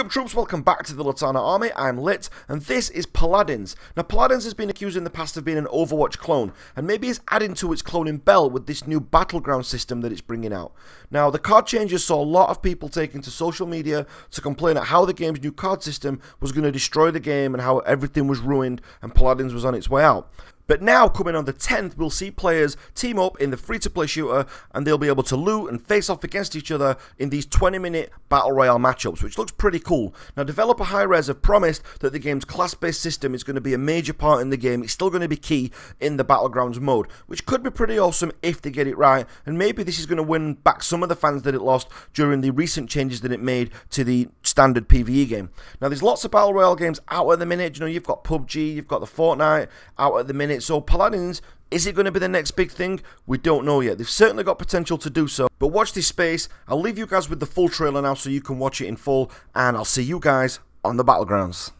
Hey up troops, welcome back to the Litanah Army. I'm Lit, and this is Paladins. Now Paladins has been accused in the past of being an Overwatch clone, and maybe it's adding to its cloning bell with this new Battleground system that it's bringing out. Now the card changes saw a lot of people taking to social media to complain at how the game's new card system was going to destroy the game and how everything was ruined and Paladins was on its way out. But now, coming on the 10th, we'll see players team up in the free-to-play shooter, and they'll be able to loot and face off against each other in these 20-minute Battle Royale matchups, which looks pretty cool. Now, developer Hi-Rez have promised that the game's class-based system is going to be a major part in the game. It's still going to be key in the Battlegrounds mode, which could be pretty awesome if they get it right, and maybe this is going to win back some of the fans that it lost during the recent changes that it made to the standard PvE game. Now, there's lots of Battle Royale games out at the minute. You know, you've got PUBG, you've got the Fortnite out at the minute. So Paladins, is it going to be the next big thing? We don't know yet. They've certainly got potential to do so, but watch this space. I'll leave you guys with the full trailer now so you can watch it in full, and I'll see you guys on the Battlegrounds.